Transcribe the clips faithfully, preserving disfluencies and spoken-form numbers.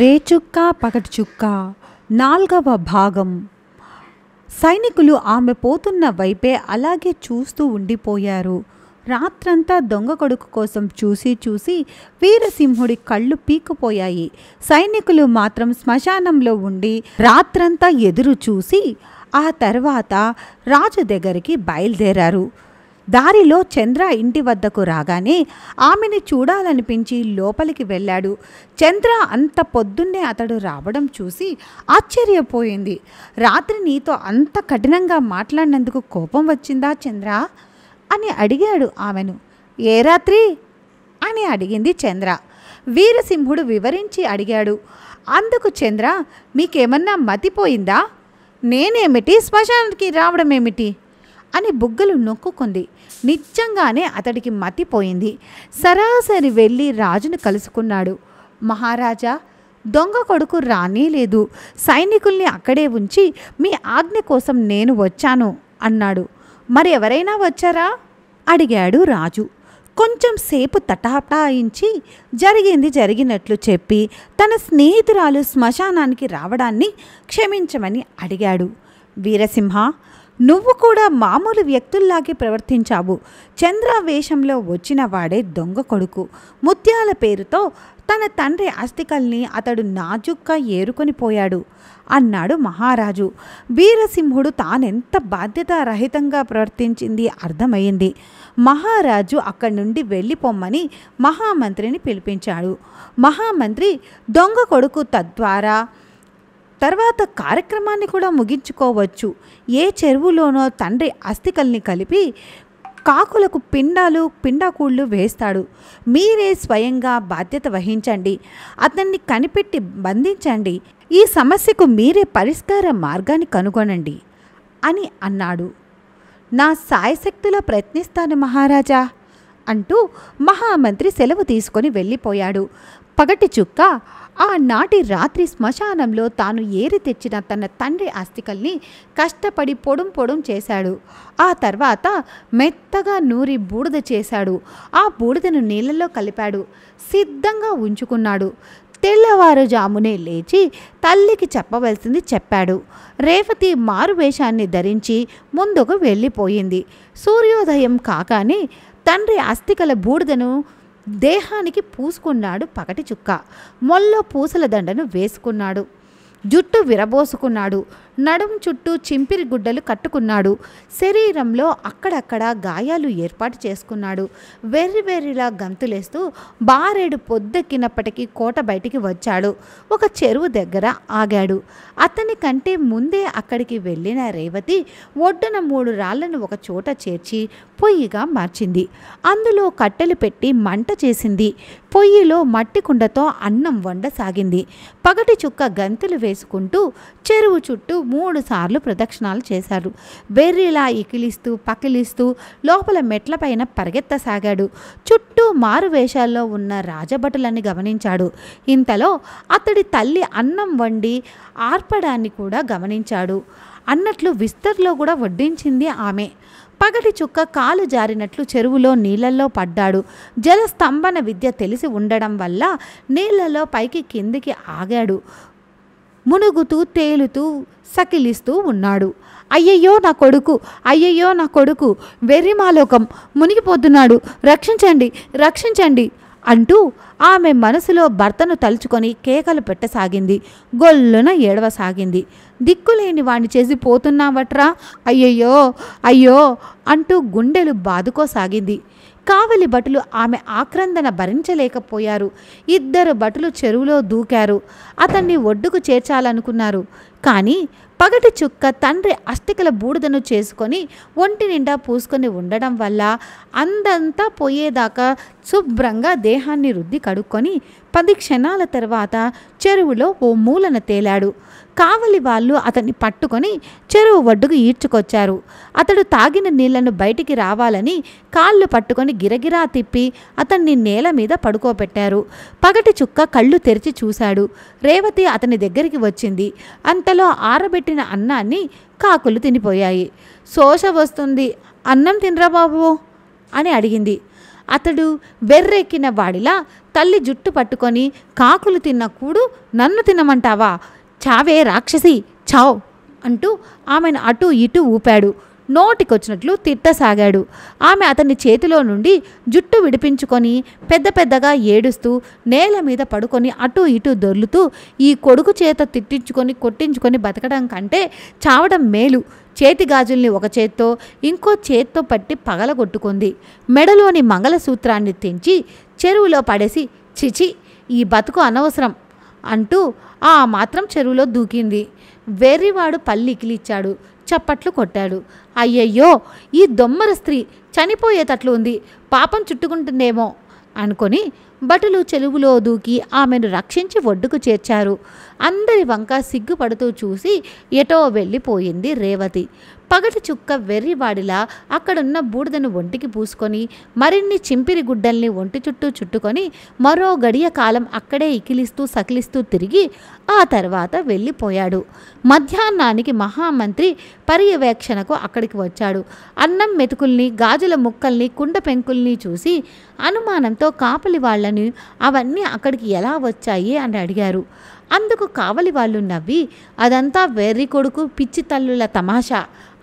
రేచుక్క పగటిచుక్క నాలుగవ భాగం. సైనికులు ఆమె పోతున్న వైపే అలాగే చూస్తూ ఉండిపోయారు. రాత్రంతా దొంగ కొడుకు కోసం చూసి చూసి వీరసింహుడి కళ్ళు పీక్కుపోయాయి. సైనికులు మాత్రం శ్మశానంలో ఉండి రాత్రంతా ఎదురు చూసి ఆ తర్వాత రాజు దగ్గరికి బయలుదేరారు. దారిలో చంద్ర ఇంటి వద్దకు రాగానే ఆమెని చూడాలనిపించి లోపలికి వెళ్ళాడు. చంద్ర అంత పొద్దున్నే అతడు రావడం చూసి ఆశ్చర్యపోయింది. రాత్రి నీతో అంత కఠినంగా మాట్లాడినందుకు కోపం వచ్చిందా చంద్ర అని అడిగాడు ఆమెను. ఏ రాత్రి అని అడిగింది చంద్ర. వీరసింహుడు వివరించి అడిగాడు. అందుకు చంద్ర, మీకేమన్నా మతిపోయిందా? నేనేమిటి శ్మశానానికి రావడం ఏమిటి అని బుగ్గలు నొక్కుకుంది. నిజంగానే అతడికి మతిపోయింది. సరాసరి వెళ్ళి రాజును కలుసుకున్నాడు. మహారాజా, దొంగ కొడుకు రానేలేదు. సైనికుల్ని అక్కడే ఉంచి మీ ఆజ్ఞ కోసం నేను వచ్చాను అన్నాడు. మరి ఎవరైనా వచ్చారా అడిగాడు రాజు. కొంచెం సేపు తటాటాయించి జరిగింది జరిగినట్లు చెప్పి తన స్నేహితురాలు శ్మశానానికి రావడాన్ని క్షమించమని అడిగాడు. వీరసింహ, నువ్వు కూడా మామూలు వ్యక్తుల్లాగే ప్రవర్తించావు. చంద్రావేషంలో వచ్చిన వాడే దొంగ కొడుకు. ముత్యాల పేరుతో తన తండ్రి అస్థికల్ని అతడు నాజుక్గా ఏరుకొని పోయాడు అన్నాడు మహారాజు. వీరసింహుడు తానెంత బాధ్యతారహితంగా ప్రవర్తించింది అర్థమైంది. మహారాజు అక్కడి నుండి వెళ్ళిపోమ్మని మహామంత్రిని పిలిపించాడు. మహామంత్రి దొంగ కొడుకు తద్వారా తర్వాత కార్యక్రమాన్ని కూడా ముగించుకోవచ్చు. ఏ చెరువులోనో తండ్రి అస్థికల్ని కలిపి కాకులకు పిండాలు పిండాకూళ్ళు వేస్తాడు. మీరే స్వయంగా బాధ్యత వహించండి. అతన్ని కనిపెట్టి బంధించండి. ఈ సమస్యకు మీరే పరిష్కార మార్గాన్ని కనుగొనండి అని అన్నాడు. నా సాయశక్తులా ప్రయత్నిస్తాను మహారాజా అంటూ మహామంత్రి సెలవు తీసుకొని వెళ్ళిపోయాడు. పగటి చుక్క ఆనాటి రాత్రి శ్మశానంలో తాను ఏరి తెచ్చిన తన తండ్రి అస్థికల్ని కష్టపడి పొడుం పొడుం చేశాడు. ఆ తర్వాత మెత్తగా నూరి బూడిద చేశాడు. ఆ బూడిదను నీళ్ళలో కలిపాడు. సిద్ధంగా ఉంచుకున్నాడు. తెల్లవారుజామునే లేచి తల్లికి చెప్పవలసింది చెప్పాడు. రేవతి మారువేషాన్ని ధరించి ముందుకు వెళ్ళిపోయింది. సూర్యోదయం కాగానే తండ్రి అస్థికల బూడిదను దేహానికి పూసుకున్నాడు. పగటి చుక్క మొల్లో పూసల దండను వేసుకున్నాడు. జుట్టు విరబోసుకున్నాడు. నడుం చుట్టూ చింపిరి గుడ్డలు కట్టుకున్నాడు. శరీరంలో అక్కడక్కడ గాయాలు ఏర్పాటు చేసుకున్నాడు. వెర్రివెర్రిలా గంతులేస్తూ బారేడు పొద్దెక్కినప్పటికీ కోట బయటికి వచ్చాడు. ఒక చెరువు దగ్గర ఆగాడు. అతని కంటే ముందే అక్కడికి వెళ్ళిన రేవతి ఒడ్డున మూడు రాళ్లను ఒక చోట చేర్చి పొయ్యిగా మార్చింది. అందులో కట్టెలు పెట్టి మంట చేసింది. పొయ్యిలో మట్టి కుండతో అన్నం వండసాగింది. పగటి చుక్క గంతులు వేసుకుంటూ చెరువు చుట్టూ మూడు సార్లు ప్రదక్షిణాలు చేశాడు. వెర్రిలా ఇకిలిస్తూ పకిలిస్తూ లోపల మెట్ల పైన పరిగెత్తసాగాడు. చుట్టూ మారువేషాల్లో ఉన్న రాజభటులని గమనించాడు. ఇంతలో అతడి తల్లి అన్నం వండి ఆర్పడాన్ని కూడా గమనించాడు. అన్నట్లు విస్తర్లో కూడా వడ్డించింది ఆమె. పగటి చుక్క కాలు జారినట్లు చెరువులో నీళ్లలో పడ్డాడు. జలస్తంభన విద్య తెలిసి ఉండడం వల్ల నీళ్లలో పైకి కిందికి ఆగాడు. మునుగుతూ తేలుతూ సకిలిస్తూ ఉన్నాడు. అయ్యయ్యో నా కొడుకు, అయ్యయ్యో నా కొడుకు, వెర్రిమాలోకం, మునిగిపోతున్నాడు, రక్షించండి రక్షించండి అంటూ ఆమె మనసులో భర్తను తలుచుకొని కేకలు పెట్టసాగింది. గొల్లున ఏడవసాగింది. దిక్కులేని వాణ్ణి చేసి పోతున్నావట్రా, అయ్యయ్యో అయ్యో అంటూ గుండెలు బాదుకోసాగింది. కావలి భటులు ఆమె ఆక్రందన భరించలేకపోయారు. ఇద్దరు భటులు చెరువులో దూకారు. అతన్ని ఒడ్డుకు చేర్చాలనుకున్నారు. కానీ పగటి చుక్క తండ్రి అస్థికల బూడిదను చేసుకొని ఒంటి నిండా పూసుకొని ఉండడం వల్ల అందంతా పోయేదాకా శుభ్రంగా దేహాన్ని రుద్ది కడుక్కొని పది క్షణాల తర్వాత చెరువులో ఓ మూలన తేలాడు. కావలి వాళ్ళు అతన్ని పట్టుకొని చెరువు ఒడ్డుకు ఈడ్చుకొచ్చారు. అతడు తాగిన నీళ్లను బయటికి రావాలని కాళ్ళు పట్టుకొని గిరగిరా తిప్పి అతన్ని నేల మీద పడుకోబెట్టారు. పగటి చుక్క కళ్ళు తెరిచి చూశాడు. రేవతి అతని దగ్గరికి వచ్చింది. అంతలో ఆరబెట్టిన అన్నాన్ని కాకులు తినిపోయాయి. శోష వస్తుంది, అన్నం తినరా బాబు అని అడిగింది. అతడు వెర్రెక్కిన వాడిలా తల్లి జుట్టు పట్టుకొని కాకులు తిన్న కూడు నన్ను తినమంటావా, చావే రాక్షసి చావ్ అంటూ ఆమెను అటు ఇటు ఊపాడు. నోటికొచ్చినట్లు తిట్టసాగాడు. ఆమె అతని చేతిలో నుండి జుట్టు విడిపించుకొని పెద్ద పెద్దగా ఏడుస్తూ నేల మీద పడుకొని అటూ ఇటూ దొర్లుతూ, ఈ కొడుకు చేత తిట్టించుకొని కొట్టించుకొని బతకడం కంటే చావడం మేలు. చేతి గాజుల్ని ఒక చేత్తో ఇంకో చేత్తో పట్టి పగలగొట్టుకుంది. మెడలోని మంగళసూత్రాన్ని తెంచి చెరువులో పడేసి, చిచి ఈ బతుకు అనవసరం అంటూ ఆ మాత్రం చెరువులో దూకింది. వెర్రివాడు పల్లికిలిచ్చాడు, చప్పట్లు కొట్టాడు. అయ్యయ్యో ఈ దొమ్మర స్త్రీ చనిపోయేటట్లు ఉంది, పాపం చుట్టుకుంటుందేమో అనుకొని భటులు చెలువులో దూకి ఆమెను రక్షించి ఒడ్డుకు చేర్చారు. అందరి వంక సిగ్గుపడుతూ చూసి ఎటో వెళ్ళిపోయింది రేవతి. పగటి చుక్క వెర్రివాడిలా అక్కడున్న బూడిదను ఒంటికి పూసుకొని మరిన్ని చింపిరి గుడ్డల్ని ఒంటి చుట్టూ చుట్టుకొని మరో గడియ కాలం అక్కడే ఇకిలిస్తూ సకిలిస్తూ తిరిగి ఆ తర్వాత వెళ్ళిపోయాడు. మధ్యాహ్నానికి మహామంత్రి పర్యవేక్షణకు అక్కడికి వచ్చాడు. అన్నం మెతుకుల్ని గాజుల ముక్కల్ని కుండ పెంకుల్ని చూసి అనుమానంతో కాపలి వాళ్ళని అవన్నీ అక్కడికి ఎలా వచ్చాయి అని అడిగారు. అందుకు కావలి వాళ్ళు నవ్వి అదంతా వెర్రి కొడుకు పిచ్చి తల్లుల తమాషా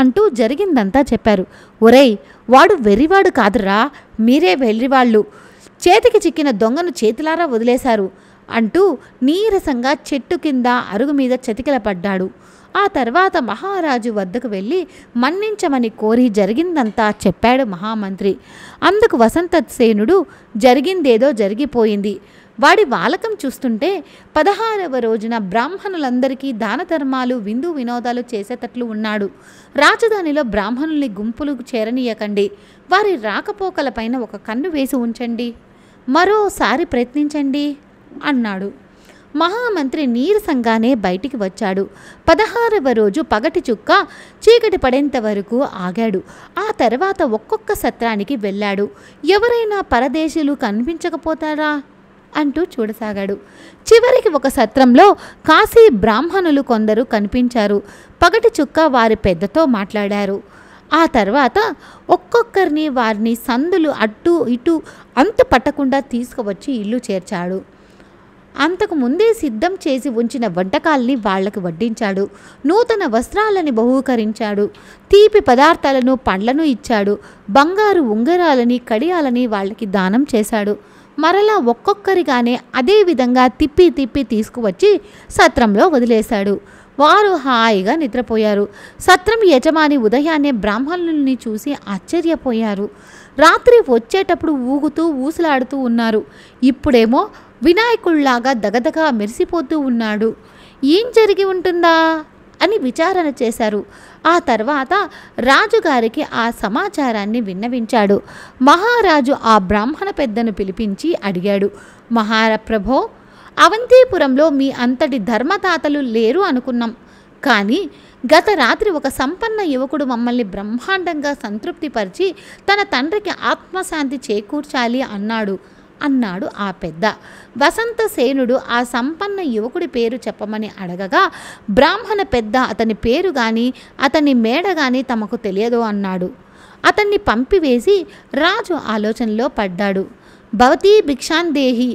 అంటూ జరిగిందంతా చెప్పారు. ఒరేయ్ వాడు వెర్రివాడు కాదురా, మీరే వెర్రివాళ్ళు, చేతికి చిక్కిన దొంగను చేతిలారా వదిలేశారు అంటూ నీరసంగా చెట్టు కింద అరుగు మీద చతికిల పడ్డాడు. ఆ తర్వాత మహారాజు వద్దకు వెళ్ళి మన్నించమని కోరి జరిగిందంతా చెప్పాడు మహామంత్రి. అందుకు వసంతసేనుడు జరిగిందేదో జరిగిపోయింది, వాడి వాలకం చూస్తుంటే పదహారవ రోజున బ్రాహ్మణులందరికీ దాన ధర్మాలు విందు వినోదాలు చేసేటట్లు ఉన్నాడు. రాజధానిలో బ్రాహ్మణుల్ని గుంపులు చేరనీయకండి, వారి రాకపోకలపైన ఒక కన్ను వేసి ఉంచండి, మరోసారి ప్రయత్నించండి అన్నాడు. మహామంత్రి నీరసంగానే బయటికి వచ్చాడు. పదహారవ రోజు పగటి చుక్క చీకటి పడేంత వరకు ఆగాడు. ఆ తర్వాత ఒక్కొక్క సత్రానికి వెళ్ళాడు. ఎవరైనా పరదేశీయులు కనిపించకపోతారా అంటూ చూడసాగాడు. చివరికి ఒక సత్రంలో కాశీ బ్రాహ్మణులు కొందరు కనిపించారు. పగటి చుక్క వారి పెద్దతో మాట్లాడారు. ఆ తర్వాత ఒక్కొక్కరిని వారిని సందులు అటు ఇటు అంతు పట్టకుండా తీసుకువచ్చి ఇల్లు చేర్చాడు. అంతకు ముందే సిద్ధం చేసి ఉంచిన వంటకాల్ని వాళ్లకు వడ్డించాడు. నూతన వస్త్రాలని బహూకరించాడు. తీపి పదార్థాలను పండ్లను ఇచ్చాడు. బంగారు ఉంగరాలని కడియాలని వాళ్ళకి దానం చేశాడు. మరలా ఒక్కొక్కరిగానే అదేవిధంగా తిప్పి తిప్పి తీసుకువచ్చి సత్రంలో వదిలేశాడు. వారు హాయిగా నిద్రపోయారు. సత్రం యజమాని ఉదయాన్నే బ్రాహ్మణుల్ని చూసి ఆశ్చర్యపోయారు. రాత్రి వచ్చేటప్పుడు ఊగుతూ ఊసలాడుతూ ఉన్నారు. ఇప్పుడేమో వినాయకుళ్లాగా దగదగా మెరిసిపోతూ ఉన్నాడు. ఏం జరిగి ఉంటుందా అని విచారణ చేశారు. ఆ తర్వాత రాజుగారికి ఆ సమాచారాన్ని విన్నవించాడు. మహారాజు ఆ బ్రాహ్మణ పెద్దను పిలిపించి అడిగాడు. మహారప్రభో, అవంతిపురంలో మీ అంతటి ధర్మదాతలు లేరు అనుకున్నాం, కానీ గత రాత్రి ఒక సంపన్న యువకుడు మమ్మల్ని బ్రహ్మాండంగా సంతృప్తిపరిచి తన తండ్రికి ఆత్మశాంతి చేకూర్చాలి అన్నాడు అన్నాడు ఆ పెద్ద. వసంతసేనుడు ఆ సంపన్న యువకుడి పేరు చెప్పమని అడగగా బ్రాహ్మణ పెద్ద అతని పేరు కానీ అతని మేడ కానీ తమకు తెలియదు అన్నాడు. అతన్ని పంపివేసి రాజు ఆలోచనలో పడ్డాడు. భవతీ భిక్షాందేహి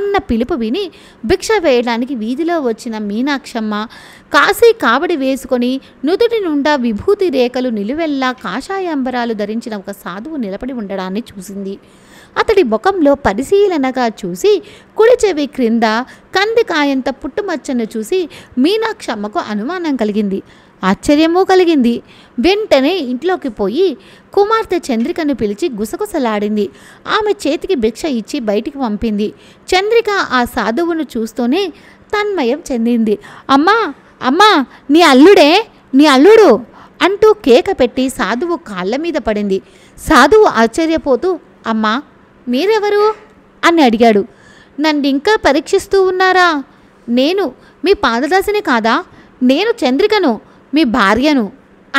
అన్న పిలుపు విని భిక్ష వేయడానికి వీధిలో వచ్చిన మీనాక్షమ్మ కాశీ కావడి వేసుకొని నుదుటి నుండా విభూతి రేఖలు నిలువెల్లా కాషాయాంబరాలు ధరించిన ఒక సాధువు నిలబడి ఉండడాన్ని చూసింది. అతడి ముఖంలో పరిశీలనగా చూసి కుడి చెవి క్రింద కందికాయంత పుట్టుమచ్చను చూసి మీనాక్షమ్మకు అనుమానం కలిగింది, ఆశ్చర్యమూ కలిగింది. వెంటనే ఇంట్లోకి పోయి కుమార్తె చంద్రికను పిలిచి గుసగుసలాడింది. ఆమె చేతికి భిక్ష ఇచ్చి బయటికి పంపింది. చంద్రిక ఆ సాధువును చూస్తూనే తన్మయం చెందింది. అమ్మా అమ్మా, నీ అల్లుడే నీ అల్లుడు అంటూ కేక పెట్టి సాధువు కాళ్ళ మీద పడింది. సాధువు ఆశ్చర్యపోతూ, అమ్మా మీరెవరు అని అడిగాడు. నన్ను ఇంకా పరీక్షిస్తూ ఉన్నారా? నేను మీ పాదదాసిని కాదా? నేను చంద్రికను, మీ భార్యను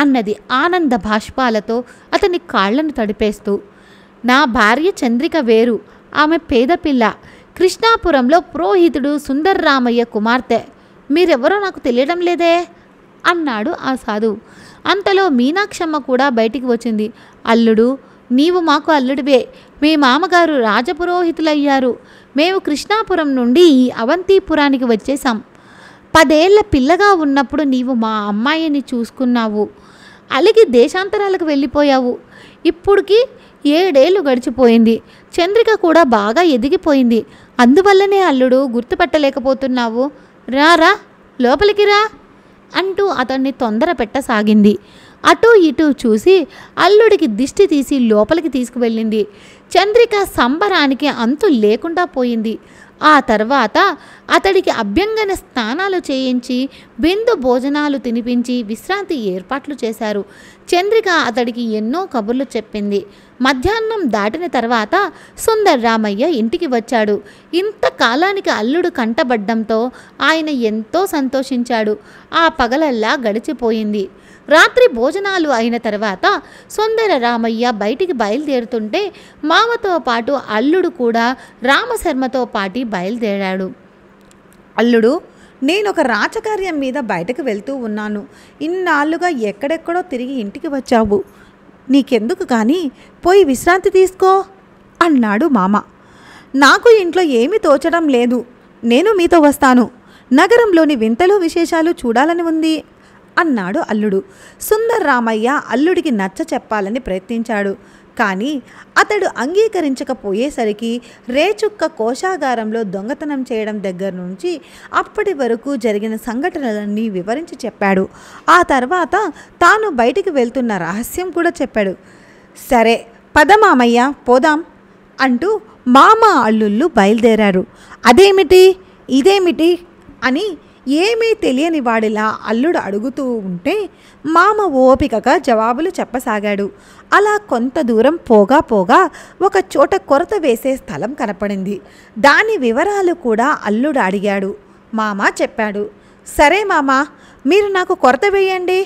అన్నది ఆనంద భాష్పాలతో అతని కాళ్లను తడిపేస్తూ. నా భార్య చంద్రిక వేరు, ఆమె పేదపిల్ల, కృష్ణాపురంలో పురోహితుడు సుందర్రామయ్య కుమార్తె. మీరెవరో నాకు తెలియడం లేదే అన్నాడు ఆ సాధువు. అంతలో మీనాక్షమ్మ కూడా బయటికి వచ్చింది. అల్లుడు, నీవు మాకు అల్లుడివే, మీ మామగారు రాజపురోహితులయ్యారు, మేము కృష్ణాపురం నుండి అవంతిపురానికి వచ్చేసాం. పదేళ్ల పిల్లగా ఉన్నప్పుడు నీవు మా అమ్మాయిని చూసుకున్నావు, అలిగి దేశాంతరాలకు వెళ్ళిపోయావు. ఇప్పటికి ఏడేళ్లు గడిచిపోయింది, చంద్రిక కూడా బాగా ఎదిగిపోయింది, అందువల్లనే అల్లుడు గుర్తుపట్టలేకపోతున్నావు. రా రా లోపలికి రా అంటూ అతన్ని తొందర పెట్టసాగింది. అటు ఇటు చూసి అల్లుడికి దిష్టి తీసి లోపలికి తీసుకువెళ్ళింది. చంద్రిక సంబరానికి అంతు లేకుండా పోయింది. ఆ తర్వాత అతడికి అభ్యంగన స్నానాలు చేయించి బిందు భోజనాలు తినిపించి విశ్రాంతి ఏర్పాట్లు చేశారు. చంద్రిక అతడికి ఎన్నో కబుర్లు చెప్పింది. మధ్యాహ్నం దాటిన తర్వాత సుందర్ రామయ్య ఇంటికి వచ్చాడు. ఇంత కాలానికి అల్లుడు కంటబడ్డంతో ఆయన ఎంతో సంతోషించాడు. ఆ పగలల్లా గడిచిపోయింది. రాత్రి భోజనాలు అయిన తర్వాత సుందర రామయ్య బయటికి బయలుదేరుతుంటే మామతో పాటు అల్లుడు కూడా రామశర్మతో పాటి బయలుదేరాడు. అల్లుడు, నేను ఒక రాచకార్యం మీద బయటకు వెళ్తూ ఉన్నాను. ఇన్నాళ్ళుగా ఎక్కడెక్కడో తిరిగి ఇంటికి వచ్చావు, నీకెందుకు కానీ పోయి విశ్రాంతి తీసుకో అన్నాడు మామ. నాకు ఇంట్లో ఏమీ తోచడం లేదు, నేను మీతో వస్తాను, నగరంలోని వింతలు విశేషాలు చూడాలని ఉంది అన్నాడు అల్లుడు. సుందర్ రామయ్య అల్లుడికి నచ్చ చెప్పాలని ప్రయత్నించాడు, కానీ అతడు అంగీకరించకపోయేసరికి రేచుక్క కోశాగారంలో దొంగతనం చేయడం దగ్గర నుంచి అప్పటి వరకు జరిగిన సంఘటనలన్నీ వివరించి చెప్పాడు. ఆ తర్వాత తాను బయటికి వెళ్తున్న రహస్యం కూడా చెప్పాడు. సరే పద మామయ్య పోదాం అంటూ మామ అల్లుళ్ళు బయలుదేరారు. అదేమిటి ఇదేమిటి అని ఏమీ తెలియని వాడిలా అల్లుడు అడుగుతూ ఉంటే మామ ఓపికగా జవాబులు చెప్పసాగాడు. అలా కొంత దూరం పోగా పోగా ఒక చోట కొరత వేసే స్థలం కనపడింది. దాని వివరాలు కూడా అల్లుడు అడిగాడు. మామ చెప్పాడు. సరే మామ, మీరు నాకు కొరత వేయండి,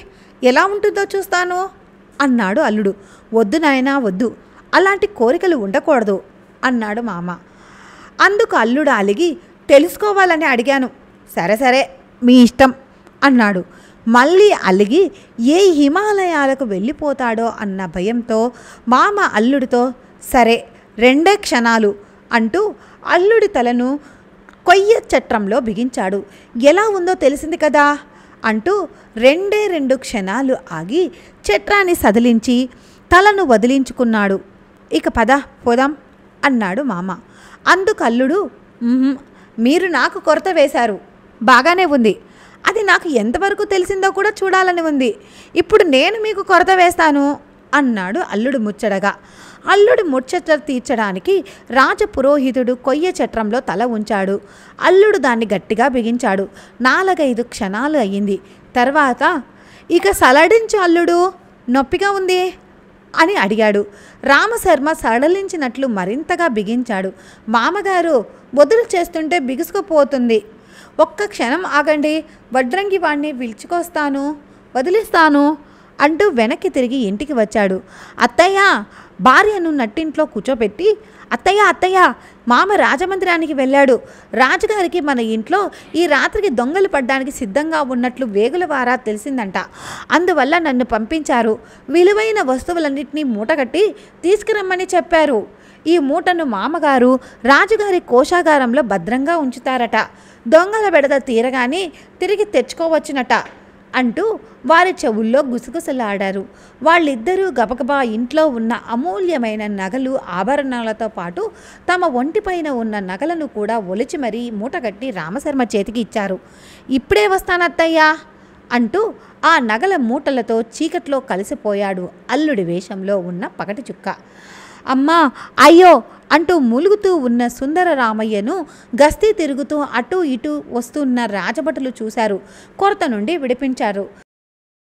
ఎలా ఉంటుందో చూస్తాను అన్నాడు అల్లుడు. వద్దు నాయనా వద్దు, అలాంటి కోరికలు ఉండకూడదు అన్నాడు మామ. అందుకు అల్లుడు అలిగి తెలుసుకోవాలని అడిగాను, సరే సరే మీ ఇష్టం అన్నాడు. మళ్ళీ అలిగి ఏ హిమాలయాలకు వెళ్ళిపోతాడో అన్న భయంతో మామ అల్లుడితో సరే రెండే క్షణాలు అంటూ అల్లుడి తలను కొయ్య చట్రంలో బిగించాడు. ఎలా ఉందో తెలిసింది కదా అంటూ రెండే రెండు క్షణాలు ఆగి చట్రాన్ని సదిలించి తలను వదిలించుకున్నాడు. ఇక పద పోదాం అన్నాడు మామ. అందుకు అల్లుడు, మీరు నాకు కొరత వేశారు, బాగానే ఉంది, అది నాకు ఎంతవరకు తెలిసిందో కూడా చూడాలని ఉంది, ఇప్పుడు నేను మీకు కొరత వేస్తాను అన్నాడు అల్లుడు ముచ్చటగా. అల్లుడు ముచ్చట తీర్చడానికి రాజపురోహితుడు కొయ్య చట్రంలో తల ఉంచాడు. అల్లుడు దాన్ని గట్టిగా బిగించాడు. నాలుగైదు క్షణాలు అయ్యింది. తర్వాత ఇక సడలించు అల్లుడు, నొప్పిగా ఉంది అని అడిగాడు. రామశర్మ సడలించినట్లు మరింతగా బిగించాడు. మామగారు బొదులు చేస్తుంటే బిగుసుకుపోతుంది, ఒక్క క్షణం ఆగండి, వడ్రంగి వాణ్ణి పిలుచుకొస్తాను, వదిలిస్తాను అంటూ వెనక్కి తిరిగి ఇంటికి వచ్చాడు. అత్తయ్య భార్యను నట్టింట్లో కూర్చోపెట్టి అత్తయ్య అత్తయ్య మామ రాజమందిరానికి వెళ్ళాడు, రాజుగారికి మన ఇంట్లో ఈ రాత్రికి దొంగలు పడ్డానికి సిద్ధంగా ఉన్నట్లు వేగుల వారా తెలిసిందంట, అందువల్ల నన్ను పంపించారు, విలువైన వస్తువులన్నింటినీ మూటగట్టి తీసుకురమ్మని చెప్పారు. ఈ మూటను మామగారు రాజుగారి కోశాగారంలో భద్రంగా ఉంచుతారట, దొంగల బెడద తీరగానే తిరిగి తెచ్చుకోవచ్చునట అంటూ వారి చెవుల్లో గుసగుసలాడారు. వాళ్ళిద్దరూ గబగబా ఇంట్లో ఉన్న అమూల్యమైన నగలు ఆభరణాలతో పాటు తమ ఒంటిపైన ఉన్న నగలను కూడా ఒలిచి మరీ మూటగట్టి రామశర్మ చేతికి ఇచ్చారు. ఇప్పుడే వస్తానత్తయ్యా అంటూ ఆ నగల మూటలతో చీకట్లో కలిసిపోయాడు అల్లుడి వేషంలో ఉన్న పగటి చుక్క. అమ్మా అయ్యో అంటూ మూలుగుతూ ఉన్న సుందర రామయ్యను గస్తీ తిరుగుతూ అటూ ఇటూ వస్తున్న రాజభటులు చూశారు. కొరత నుండి విడిపించారు.